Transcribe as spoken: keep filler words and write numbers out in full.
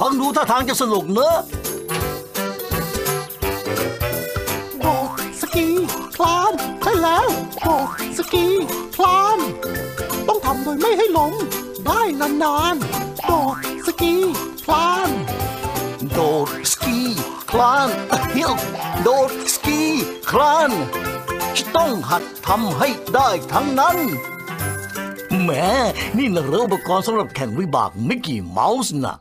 ฟังดูท่าทางจะสนุกเนอะโบกสกีคลานใช่แล้วโบกสกีคลานต้องทำโดยไม่ให้ล้มได้นานๆโดดสกีคลานโดดสกีคลานเฮ้ยโดดสกีคลานต้องหัดทำให้ได้ทั้งนั้นแหมนี่นะหรืออุปกรณ์สำหรับแข่งวิบากมิกกี้เมาส์นะ